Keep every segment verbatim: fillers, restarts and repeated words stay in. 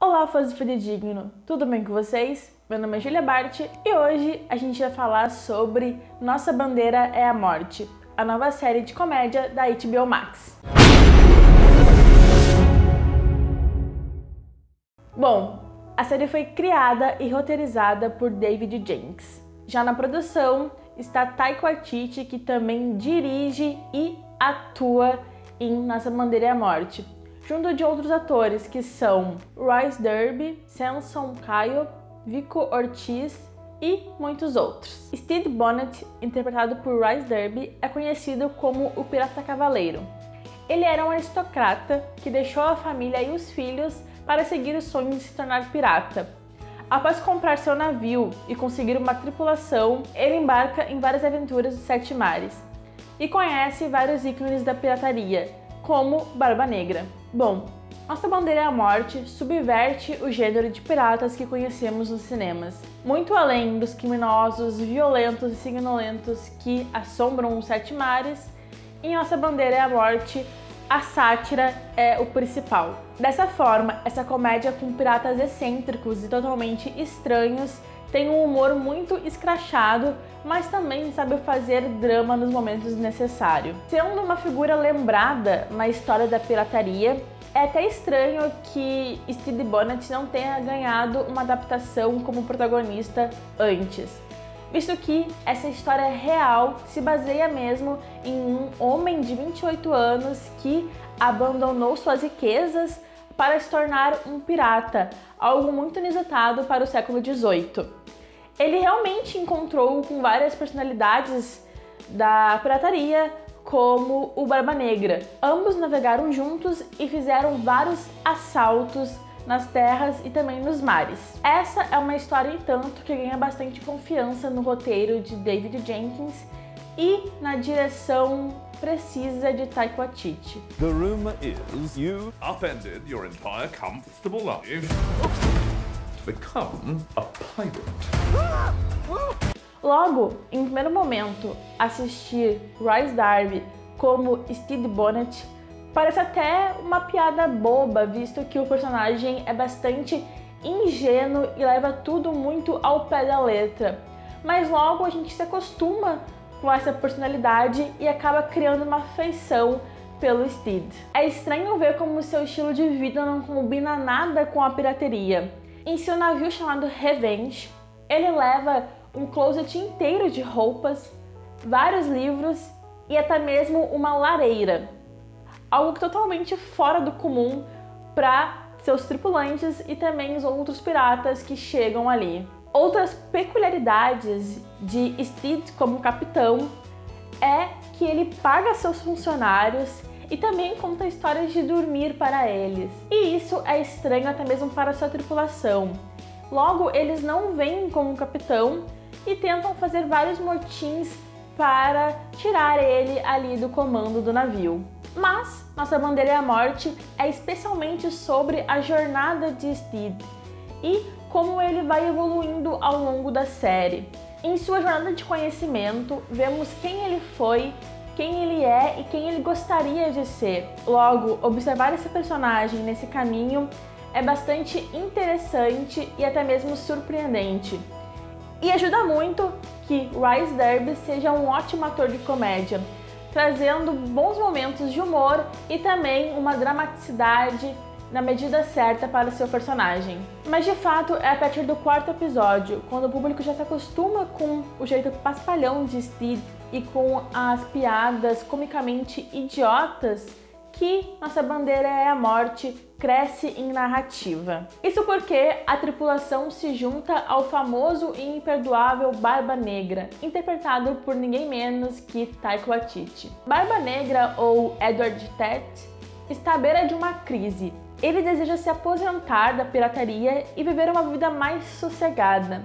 Olá, fãs do Fidedigno! Tudo bem com vocês? Meu nome é Julia Bart e hoje a gente vai falar sobre Nossa Bandeira é a Morte, a nova série de comédia da H B O Max. Bom, a série foi criada e roteirizada por David Jenkins. Já na produção está Taika Waititi, que também dirige e atua em Nossa Bandeira é a Morte, junto de outros atores que são Rhys Darby, Samson Kayo, Vico Ortiz e muitos outros. Stede Bonnet, interpretado por Rhys Darby, é conhecido como o Pirata Cavaleiro. Ele era um aristocrata que deixou a família e os filhos para seguir o sonho de se tornar pirata. Após comprar seu navio e conseguir uma tripulação, ele embarca em várias aventuras dos sete mares e conhece vários ícones da pirataria, como Barba Negra. Bom, Nossa Bandeira é a Morte subverte o gênero de piratas que conhecemos nos cinemas. Muito além dos criminosos, violentos e sanguinolentos que assombram os sete mares, em Nossa Bandeira é a Morte, a sátira é o principal. Dessa forma, essa comédia com piratas excêntricos e totalmente estranhos tem um humor muito escrachado, mas também sabe fazer drama nos momentos necessários. Sendo uma figura lembrada na história da pirataria, é até estranho que Stede Bonnet não tenha ganhado uma adaptação como protagonista antes, visto que essa história real se baseia mesmo em um homem de vinte e oito anos que abandonou suas riquezas para se tornar um pirata, algo muito inusitado para o século dezoito. Ele realmente encontrou com várias personalidades da pirataria, como o Barba Negra. Ambos navegaram juntos e fizeram vários assaltos nas terras e também nos mares. Essa é uma história, entanto, que ganha bastante confiança no roteiro de David Jenkins e na direção precisa de Taika Waititi. The rumor is you upended your entire comfortable life to become a pirate. Logo, em primeiro momento, assistir Rhys Darby como Stede Bonnet parece até uma piada boba, visto que o personagem é bastante ingênuo e leva tudo muito ao pé da letra. Mas logo a gente se acostuma com essa personalidade e acaba criando uma afeição pelo Stede. É estranho ver como seu estilo de vida não combina nada com a pirataria. Em seu navio chamado Revenge, ele leva um closet inteiro de roupas, vários livros e até mesmo uma lareira, algo totalmente fora do comum para seus tripulantes e também os outros piratas que chegam ali. Outras peculiaridades de Stede como capitão é que ele paga seus funcionários e também conta histórias de dormir para eles. E isso é estranho até mesmo para sua tripulação. Logo, eles não vêm como capitão e tentam fazer vários motins para tirar ele ali do comando do navio. Mas Nossa Bandeira é a Morte é especialmente sobre a jornada de Stede e como ele vai evoluindo ao longo da série. Em sua jornada de conhecimento, vemos quem ele foi, quem ele é e quem ele gostaria de ser. Logo, observar esse personagem nesse caminho é bastante interessante e até mesmo surpreendente. E ajuda muito que Rhys Darby seja um ótimo ator de comédia, trazendo bons momentos de humor e também uma dramaticidade na medida certa para seu personagem. Mas de fato é a partir do quarto episódio, quando o público já se acostuma com o jeito paspalhão de Stede e com as piadas comicamente idiotas, que Nossa Bandeira é a Morte cresce em narrativa. Isso porque a tripulação se junta ao famoso e imperdoável Barba Negra, interpretado por ninguém menos que Taika Waititi. Barba Negra, ou Edward Tet, está à beira de uma crise. Ele deseja se aposentar da pirataria e viver uma vida mais sossegada.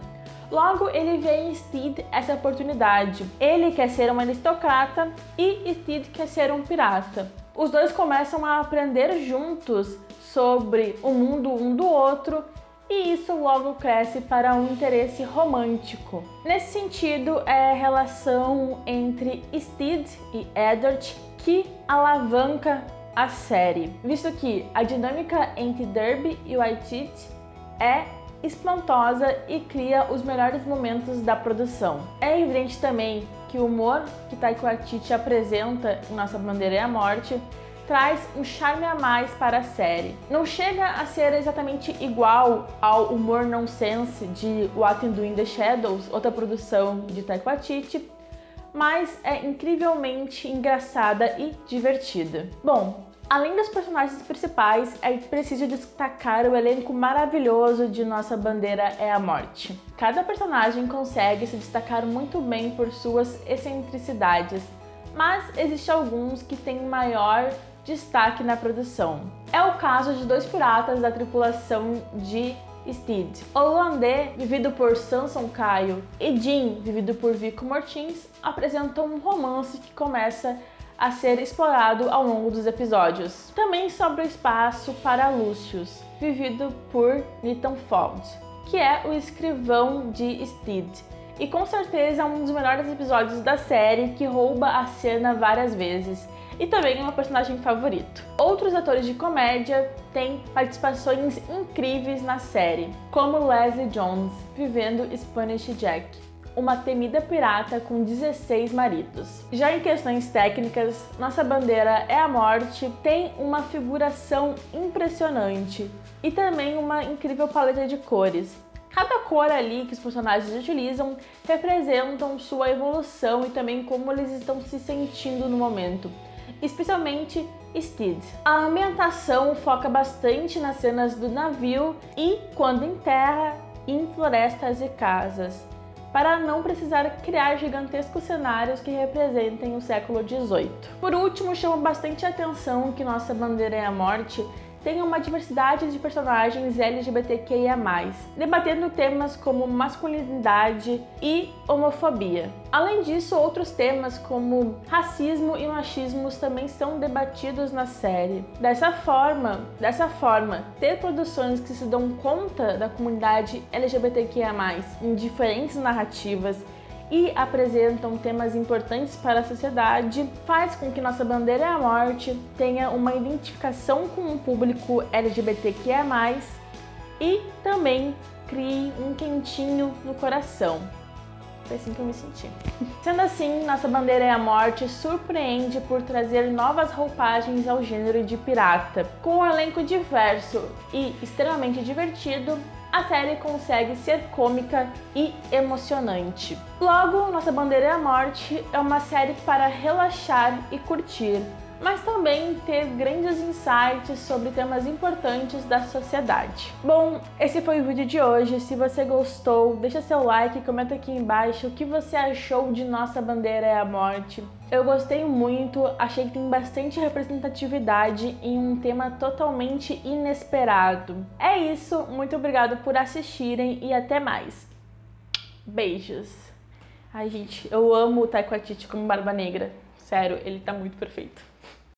Logo, ele vê em Stede essa oportunidade. Ele quer ser um aristocrata e Stede quer ser um pirata. Os dois começam a aprender juntos sobre o mundo um do outro e isso logo cresce para um interesse romântico. Nesse sentido, é a relação entre Stede e Edward que alavanca a série, visto que a dinâmica entre Darby e Waititi é espantosa e cria os melhores momentos da produção. É evidente também que o humor que Taika Waititi apresenta em Nossa Bandeira é a Morte traz um charme a mais para a série. Não chega a ser exatamente igual ao humor nonsense de What We Do in the Shadows, outra produção de Taika Waititi, mas é incrivelmente engraçada e divertida. Bom, além dos personagens principais, é preciso destacar o elenco maravilhoso de Nossa Bandeira é a Morte. Cada personagem consegue se destacar muito bem por suas excentricidades, mas existem alguns que têm maior destaque na produção. É o caso de dois piratas da tripulação de Stede, Holandê, vivido por Samson Kayo, e Jim, vivido por Vico Ortiz, apresentam um romance que começa a ser explorado ao longo dos episódios. Também sobra espaço para Lucius, vivido por Nathan Foad, que é o escrivão de Stede, e com certeza um dos melhores episódios da série, que rouba a cena várias vezes, e também é meu personagem favorito. Outros atores de comédia têm participações incríveis na série, como Leslie Jones, vivendo Spanish Jack, uma temida pirata com dezesseis maridos. Já em questões técnicas, Nossa Bandeira é a Morte tem uma figuração impressionante e também uma incrível paleta de cores. Cada cor ali que os personagens utilizam representam sua evolução e também como eles estão se sentindo no momento, especialmente Stede. A ambientação foca bastante nas cenas do navio e, quando em terra, em florestas e casas, para não precisar criar gigantescos cenários que representem o século dezoito. Por último, chama bastante atenção que Nossa Bandeira é a Morte tem uma diversidade de personagens L G B T Q I A mais, debatendo temas como masculinidade e homofobia. Além disso, outros temas como racismo e machismo também são debatidos na série. Dessa forma, dessa forma, ter produções que se dão conta da comunidade L G B T Q I A mais, em diferentes narrativas e apresentam temas importantes para a sociedade, faz com que Nossa Bandeira é a Morte tenha uma identificação com o público L G B T Q I A mais, e também crie um quentinho no coração. Foi assim que eu me senti. Sendo assim, Nossa Bandeira é a Morte surpreende por trazer novas roupagens ao gênero de pirata. Com um elenco diverso e extremamente divertido, a série consegue ser cômica e emocionante. Logo, Nossa Bandeira é a Morte é uma série para relaxar e curtir, mas também ter grandes insights sobre temas importantes da sociedade. Bom, esse foi o vídeo de hoje. Se você gostou, deixa seu like, comenta aqui embaixo o que você achou de Nossa Bandeira é a Morte. Eu gostei muito, achei que tem bastante representatividade em um tema totalmente inesperado. É isso, muito obrigada por assistirem e até mais. Beijos. Ai, gente, eu amo o Taika Waititi como Barba Negra. Sério, ele tá muito perfeito.